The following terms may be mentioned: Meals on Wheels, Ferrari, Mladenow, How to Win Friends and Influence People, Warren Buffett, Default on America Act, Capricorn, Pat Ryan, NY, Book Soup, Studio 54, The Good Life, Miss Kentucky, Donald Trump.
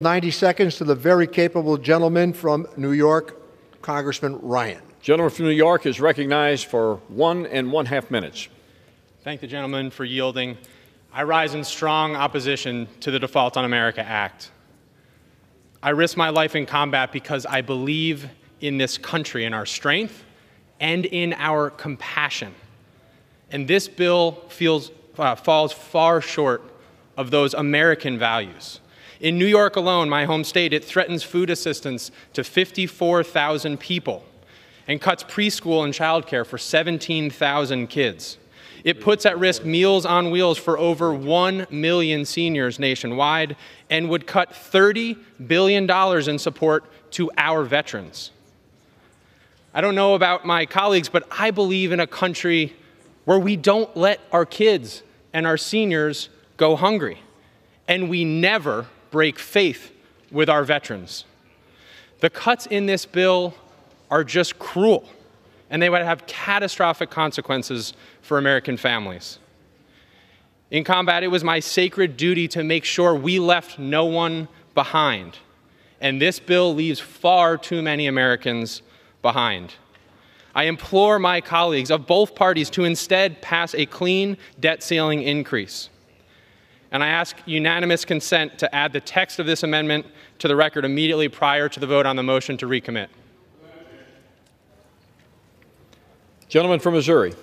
90 seconds to the very capable gentleman from New York, Congressman Ryan. The gentleman from New York is recognized for 1.5 minutes. Thank the gentleman for yielding. I rise in strong opposition to the Default on America Act. I risk my life in combat because I believe in this country, in our strength, and in our compassion. And this bill falls far short of those American values. In New York alone, my home state, it threatens food assistance to 54,000 people and cuts preschool and childcare for 17,000 kids. It puts at risk Meals on Wheels for over 1 million seniors nationwide and would cut $30 billion in support to our veterans. I don't know about my colleagues, but I believe in a country where we don't let our kids and our seniors go hungry, and we never break faith with our veterans. The cuts in this bill are just cruel, and they would have catastrophic consequences for American families. In combat, it was my sacred duty to make sure we left no one behind, and this bill leaves far too many Americans behind. I implore my colleagues of both parties to instead pass a clean debt ceiling increase. And I ask unanimous consent to add the text of this amendment to the record immediately prior to the vote on the motion to recommit. Gentleman from Missouri.